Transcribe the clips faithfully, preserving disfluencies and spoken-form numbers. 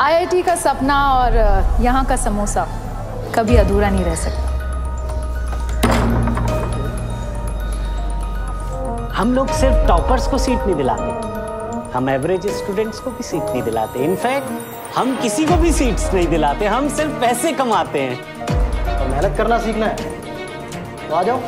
I I T का सपना और यहाँ का समोसा कभी अधूरा नहीं रह सकता। हम लोग सिर्फ टॉपर्स को सीट नहीं दिलाते, हम एवरेज स्टूडेंट्स को भी सीट नहीं दिलाते। इनफैक्ट हम किसी को भी सीट्स नहीं दिलाते, हम सिर्फ पैसे कमाते हैं। और मेहनत करना सीखना है तो आ जाओ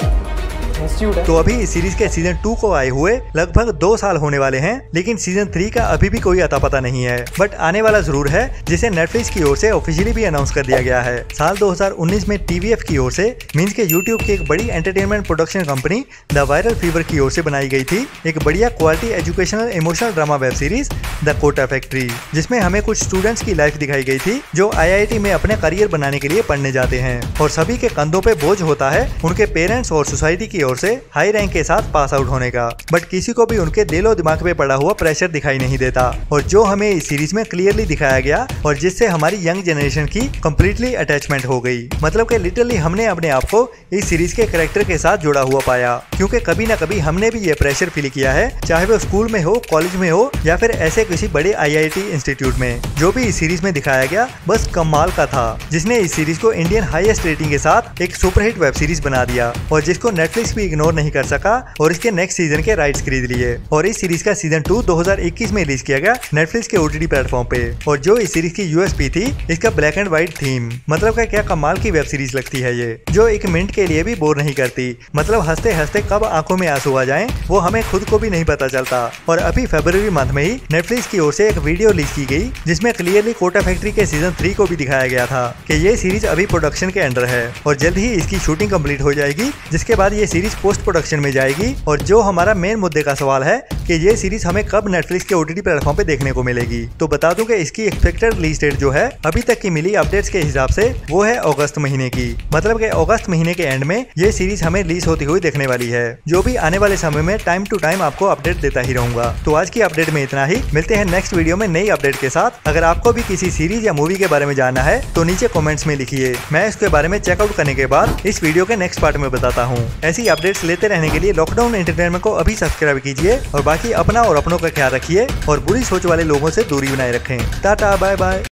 इंस्टीट्यूट है। तो अभी इस सीरीज के सीजन टू को आए हुए लगभग दो साल होने वाले हैं, लेकिन सीजन थ्री का अभी भी कोई अता पता नहीं है, बट आने वाला जरूर है, जिसे नेटफ्लिक्स की ओर से ऑफिशियली भी अनाउंस कर दिया गया है। साल दो हज़ार उन्नीस में टी वी एफ की ओर से मींस के यूट्यूब की एक बड़ी entertainment production company the viral fever की ओर से बनाई गई थी एक बढ़िया quality educational emotional drama web series the Kota factory, जिसमें हमें कुछ स्टूडेंट्स की लाइफ दिखाई गई थी जो आई आई टी में अपने करियर बनाने के लिए पढ़ने जाते हैं, और सभी के कंधों पे बोझ होता है उनके पेरेंट्स और सोसाइटी की और से हाई रैंक के साथ पास आउट होने का, बट किसी को भी उनके दिलो दिमाग पे पड़ा हुआ प्रेशर दिखाई नहीं देता। और जो हमें इस सीरीज में क्लियरली दिखाया गया और जिससे हमारी यंग जनरेशन की कम्प्लीटली अटैचमेंट हो गई, मतलब कि लिटरली हमने अपने आप को इस सीरीज के कैरेक्टर के साथ जुड़ा हुआ पाया, क्योंकि कभी ना कभी हमने भी ये प्रेशर फील किया है, चाहे वो स्कूल में हो, कॉलेज में हो, या फिर ऐसे किसी बड़े आई आई टी इंस्टीट्यूट में। जो भी इस सीरीज में दिखाया गया बस कमाल का था, जिसने इस सीरीज को इंडियन हाईएस्ट रेटिंग के साथ एक सुपरहिट वेब सीरीज बना दिया, और जिसको नेटफ्लिक्स भी इग्नोर नहीं कर सका और इसके नेक्स्ट सीजन के राइट्स खरीद लिए। और इस सीरीज का सीजन टू दो हज़ार इक्कीस में रिलीज किया गया नेटफ्लिक्स के ओ टी टी प्लेटफॉर्म पे, और जो इस सीरीज की यू एस पी थी इसका ब्लैक एंड व्हाइट थीम, मतलब का क्या कमाल की वेब सीरीज लगती है ये, जो एक मिनट के लिए भी बोर नहीं करती, मतलब हंसते हंसते कब आंखों में आंसू आ जाएं वो हमें खुद को भी नहीं पता चलता। और अभी फरवरी मंथ में ही नेटफ्लिक्स की ओर से एक वीडियो रिलीज की गई जिसमें क्लियरली कोटा फैक्ट्री के सीजन थ्री को भी दिखाया गया था कि ये सीरीज अभी प्रोडक्शन के अंडर है और जल्द ही इसकी शूटिंग कम्प्लीट हो जाएगी, जिसके बाद ये सीरीज पोस्ट प्रोडक्शन में जाएगी। और जो हमारा मेन मुद्दे का सवाल है कि ये सीरीज हमें कब नेटफ्लिक्स के ओ टी टी प्लेटफॉर्म पे देखने को मिलेगी, तो बता दूं कि इसकी एक्सपेक्टेड रिलीज डेट जो है अभी तक की मिली अपडेट्स के हिसाब से वो है अगस्त महीने की, मतलब कि अगस्त महीने के एंड में ये सीरीज हमें रिलीज होती हुई देखने वाली है, जो भी आने वाले समय में टाइम टू टाइम आपको अपडेट देता ही रहूंगा। तो आज की अपडेट में इतना ही, मिलते हैं नेक्स्ट वीडियो में नई अपडेट के साथ। अगर आपको भी किसी सीरीज या मूवी के बारे में जानना है तो नीचे कॉमेंट्स में लिखिए, मैं इसके बारे में चेकआउट करने के बाद इस वीडियो के नेक्स्ट पार्ट में बताता हूँ। ऐसी अपडेट्स लेते रहने के लिए लॉकडाउन एंटरटेनमेंट को अभी सब्सक्राइब कीजिए, और बाकी अपना और अपनों का ख्याल रखिए और बुरी सोच वाले लोगों से दूरी बनाए रखें। Tata bye bye.